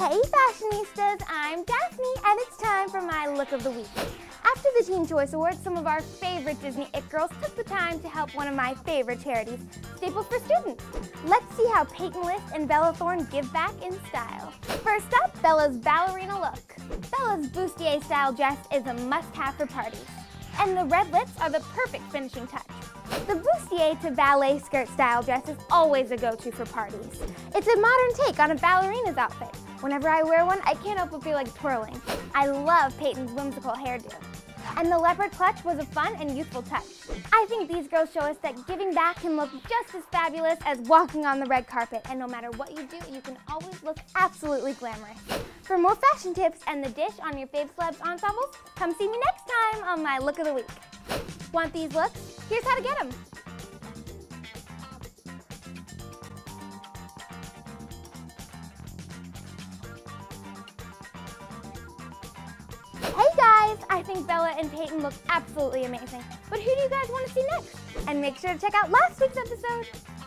Hey fashionistas, I'm Daphne and it's time for my look of the week. After the Teen Choice Awards, some of our favorite Disney It Girls took the time to help one of my favorite charities, Staples for Students. Let's see how Peyton List and Bella Thorne give back in style. First up, Bella's ballerina look. Bella's bustier style dress is a must-have for parties. And the red lips are the perfect finishing touch. The bustier to ballet skirt style dress is always a go-to for parties. It's a modern take on a ballerina's outfit. Whenever I wear one, I can't help but feel like twirling. I love Peyton's whimsical hairdo. And the leopard clutch was a fun and youthful touch. I think these girls show us that giving back can look just as fabulous as walking on the red carpet, and no matter what you do, you can always look absolutely glamorous. For more fashion tips and the dish on your fave celebs ensembles, come see me next time on my Look of the Week. Want these looks? Here's how to get them. Hey guys, I think Bella and Peyton look absolutely amazing, but who do you guys want to see next? And make sure to check out last week's episode.